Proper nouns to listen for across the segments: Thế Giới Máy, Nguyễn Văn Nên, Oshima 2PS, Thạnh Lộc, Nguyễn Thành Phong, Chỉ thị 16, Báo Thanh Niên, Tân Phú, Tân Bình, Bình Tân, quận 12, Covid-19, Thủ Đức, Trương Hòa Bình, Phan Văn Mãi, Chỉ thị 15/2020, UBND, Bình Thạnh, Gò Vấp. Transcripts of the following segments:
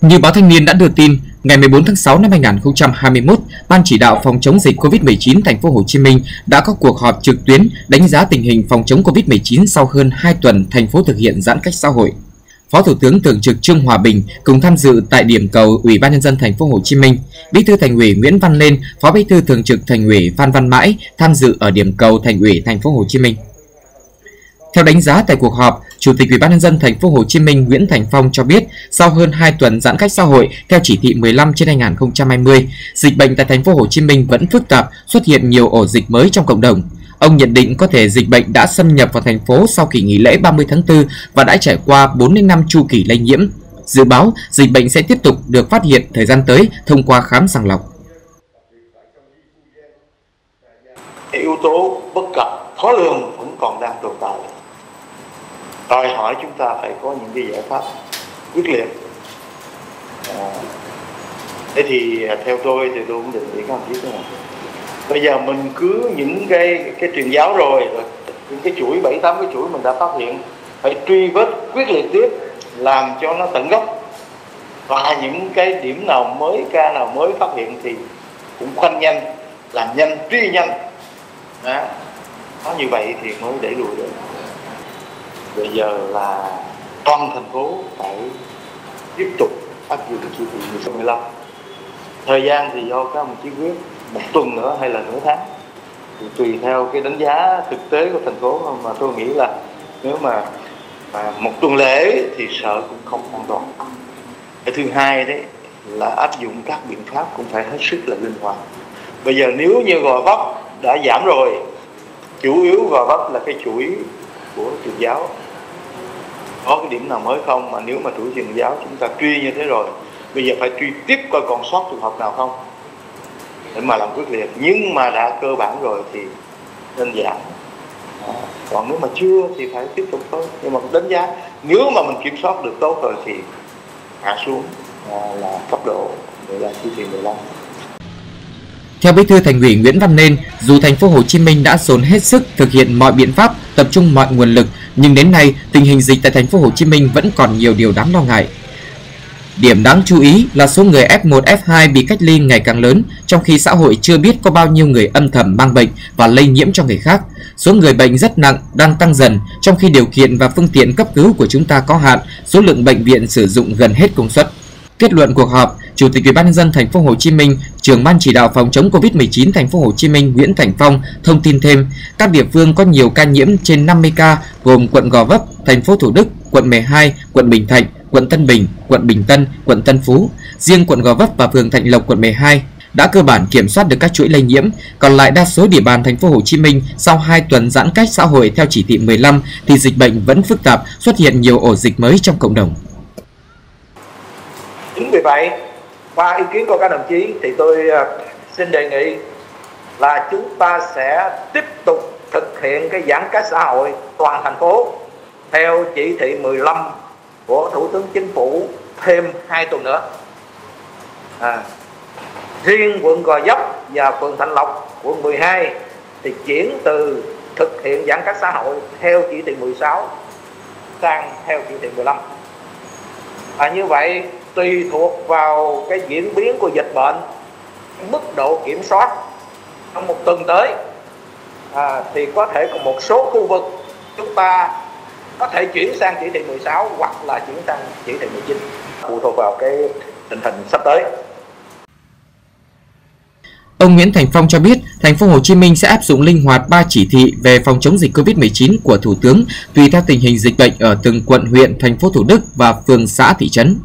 Như Báo Thanh Niên đã đưa tin, ngày 14 tháng 6 năm 2021, Ban chỉ đạo phòng chống dịch Covid-19 thành phố Hồ Chí Minh đã có cuộc họp trực tuyến đánh giá tình hình phòng chống Covid-19 sau hơn 2 tuần thành phố thực hiện giãn cách xã hội. Phó Thủ tướng thường trực Trương Hòa Bình cùng tham dự tại điểm cầu Ủy ban nhân dân thành phố Hồ Chí Minh, Bí thư Thành ủy Nguyễn Văn Nên, Phó Bí thư thường trực Thành ủy Phan Văn Mãi tham dự ở điểm cầu Thành ủy thành phố Hồ Chí Minh. Theo đánh giá tại cuộc họp, Chủ tịch Ủy ban nhân dân thành phố Hồ Chí Minh Nguyễn Thành Phong cho biết, sau hơn 2 tuần giãn cách xã hội theo chỉ thị 15/2020, dịch bệnh tại thành phố Hồ Chí Minh vẫn phức tạp, xuất hiện nhiều ổ dịch mới trong cộng đồng. Ông nhận định có thể dịch bệnh đã xâm nhập vào thành phố sau kỳ nghỉ lễ 30 tháng 4 và đã trải qua 4 đến 5 chu kỳ lây nhiễm. Dự báo dịch bệnh sẽ tiếp tục được phát hiện thời gian tới thông qua khám sàng lọc. Yếu tố bất cập, khó lường vẫn còn đang tồn tại, đòi hỏi chúng ta phải có những cái giải pháp quyết liệt. Thế thì theo tôi thì tôi cũng định với các ông chí thế này. Bây giờ mình cứ những cái truyền giáo rồi những cái chuỗi 7-8 cái chuỗi mình đã phát hiện phải truy vết quyết liệt tiếp, làm cho nó tận gốc, và những cái điểm nào mới, ca nào mới phát hiện thì cũng khoanh nhanh, làm nhanh, truy nhanh. Đó, có như vậy thì mới đẩy lùi được. Bây giờ là toàn thành phố phải tiếp tục áp dụng chỉ thị 15. Thời gian thì do các ông chí quyết, 1 tuần nữa hay là nửa tháng, thì tùy theo cái đánh giá thực tế của thành phố, mà tôi nghĩ là nếu mà 1 tuần lễ thì sợ cũng không an toàn. Cái thứ hai đấy là áp dụng các biện pháp cũng phải hết sức là linh hoạt. Bây giờ nếu như Gò Vấp đã giảm rồi, chủ yếu Gò Vấp là cái chuỗi của truyền giáo, có cái điểm nào mới không, mà nếu mà chuỗi truyền giáo chúng ta truy như thế rồi, bây giờ phải truy tiếp coi còn sót trường hợp nào không để mà làm quyết liệt. Nhưng mà đã cơ bản rồi thì nên giảm, còn nếu mà chưa thì phải tiếp tục thôi. Nhưng mà đánh giá nếu mà mình kiểm soát được tốt rồi thì hạ xuống là cấp độ là chỉ thị 15. Theo Bí thư Thành ủy Nguyễn Văn Nên, dù thành phố Hồ Chí Minh đã dồn hết sức thực hiện mọi biện pháp, tập trung mọi nguồn lực, nhưng đến nay tình hình dịch tại thành phố Hồ Chí Minh vẫn còn nhiều điều đáng lo ngại. Điểm đáng chú ý là số người F1, F2 bị cách ly ngày càng lớn, trong khi xã hội chưa biết có bao nhiêu người âm thầm mang bệnh và lây nhiễm cho người khác. Số người bệnh rất nặng đang tăng dần, trong khi điều kiện và phương tiện cấp cứu của chúng ta có hạn, số lượng bệnh viện sử dụng gần hết công suất. Kết luận cuộc họp, Chủ tịch Ủy ban nhân dân thành phố Hồ Chí Minh, Trưởng ban chỉ đạo phòng chống Covid-19 thành phố Hồ Chí Minh Nguyễn Thành Phong thông tin thêm, các địa phương có nhiều ca nhiễm trên 50 ca gồm quận Gò Vấp, thành phố Thủ Đức, quận 12, quận Bình Thạnh, quận Tân Bình, quận Bình Tân, quận Tân Phú. Riêng quận Gò Vấp và phường Thạnh Lộc quận 12 đã cơ bản kiểm soát được các chuỗi lây nhiễm, còn lại đa số địa bàn thành phố Hồ Chí Minh sau 2 tuần giãn cách xã hội theo chỉ thị 15 thì dịch bệnh vẫn phức tạp, xuất hiện nhiều ổ dịch mới trong cộng đồng. Chính vì vậy, qua ý kiến của các đồng chí thì tôi xin đề nghị là chúng ta sẽ tiếp tục thực hiện cái giãn cách xã hội toàn thành phố theo chỉ thị 15 của Thủ tướng Chính phủ thêm 2 tuần nữa. Riêng quận Gò Vấp và phường Thạnh Lộc quận 12 thì chuyển từ thực hiện giãn cách xã hội theo chỉ thị 16 sang theo chỉ thị 15. Như vậy tùy thuộc vào cái diễn biến của dịch bệnh, mức độ kiểm soát trong 1 tuần tới, thì có thể có một số khu vực chúng ta có thể chuyển sang chỉ thị 16 hoặc là chuyển sang chỉ thị 19, phụ thuộc vào cái tình hình sắp tới. Ông Nguyễn Thành Phong cho biết, thành phố Hồ Chí Minh sẽ áp dụng linh hoạt 3 chỉ thị về phòng chống dịch Covid-19 của Thủ tướng tùy theo tình hình dịch bệnh ở từng quận, huyện, thành phố Thủ Đức và phường, xã, thị trấn.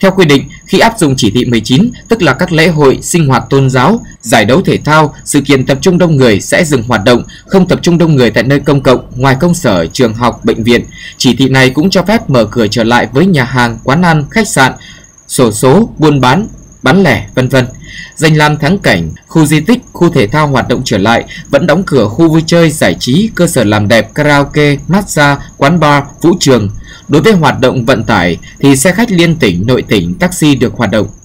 Theo quy định, khi áp dụng chỉ thị 19, tức là các lễ hội, sinh hoạt tôn giáo, giải đấu thể thao, sự kiện tập trung đông người sẽ dừng hoạt động, không tập trung đông người tại nơi công cộng, ngoài công sở, trường học, bệnh viện. Chỉ thị này cũng cho phép mở cửa trở lại với nhà hàng, quán ăn, khách sạn, xổ số, buôn bán lẻ, v.v. Danh lam thắng cảnh, khu di tích, khu thể thao hoạt động trở lại, vẫn đóng cửa khu vui chơi, giải trí, cơ sở làm đẹp, karaoke, massage, quán bar, vũ trường. Đối với hoạt động vận tải thì xe khách liên tỉnh, nội tỉnh, taxi được hoạt động.